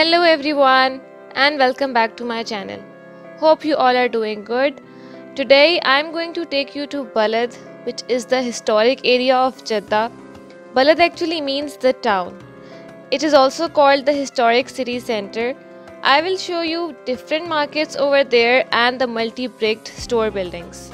Hello everyone and welcome back to my channel. Hope you all are doing good. Today I'm going to take you to Balad, which is the historic area of Jeddah. Balad actually means the town. It is also called the historic city center. I will show you different markets over there and the multi-bricked store buildings.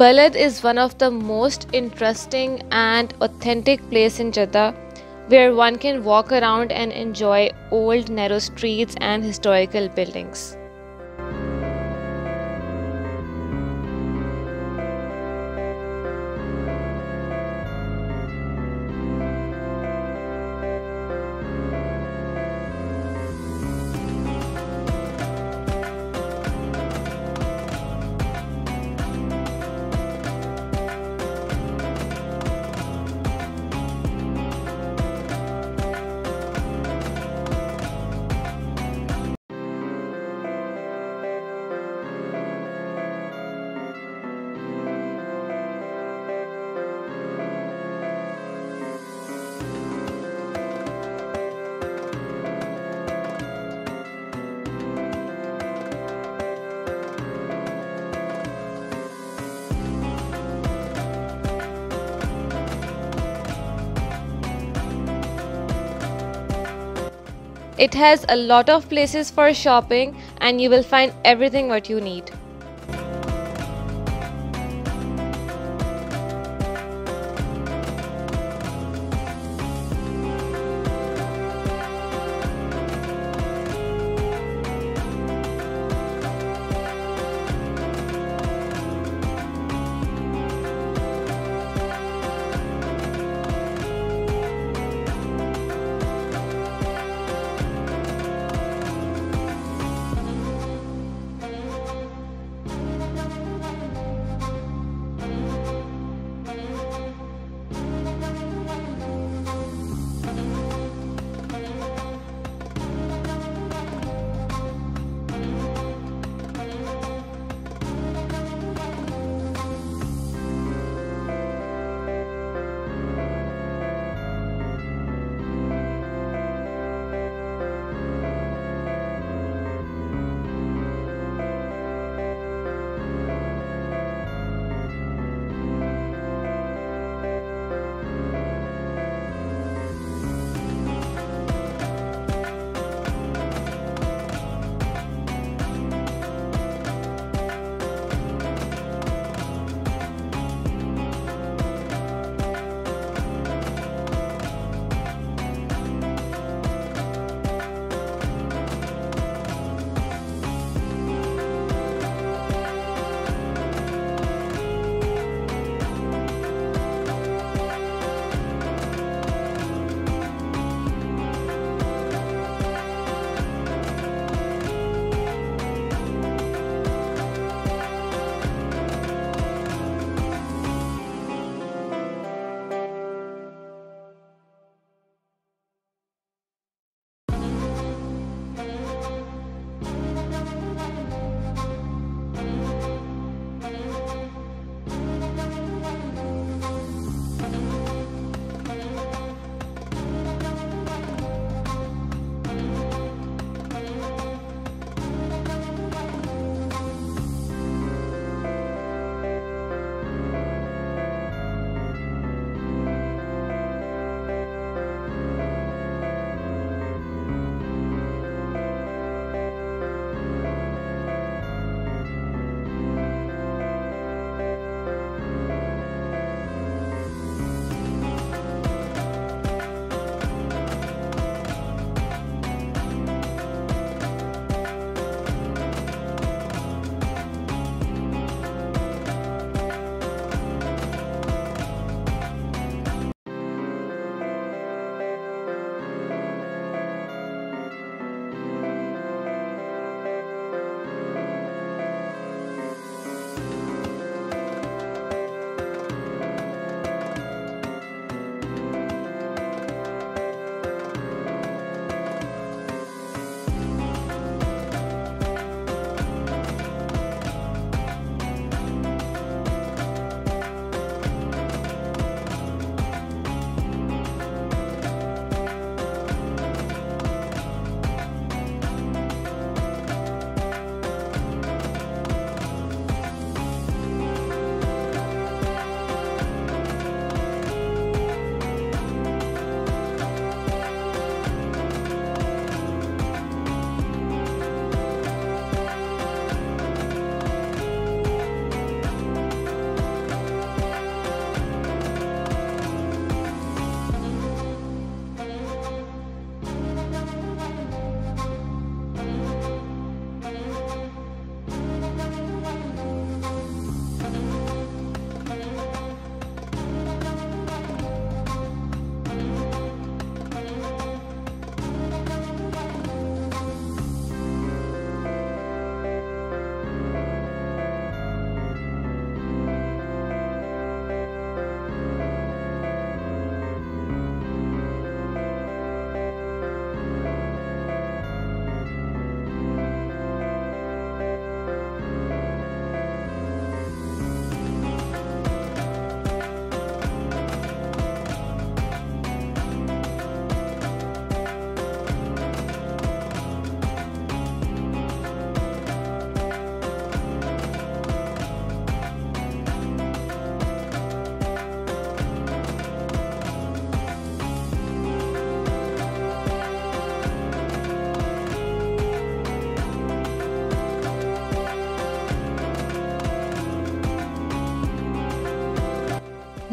Balad is one of the most interesting and authentic places in Jeddah, where one can walk around and enjoy old narrow streets and historical buildings. It has a lot of places for shopping and you will find everything what you need.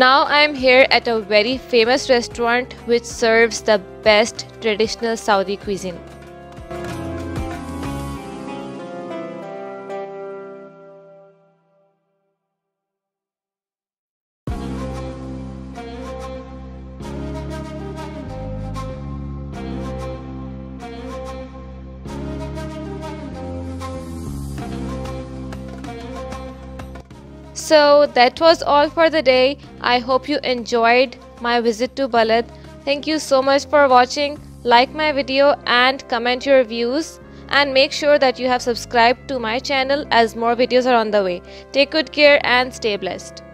Now I am here at a very famous restaurant which serves the best traditional Saudi cuisine. So that was all for the day. I hope you enjoyed my visit to Balad. Thank you so much for watching. Like my video and comment your views. And make sure that you have subscribed to my channel as more videos are on the way. Take good care and stay blessed.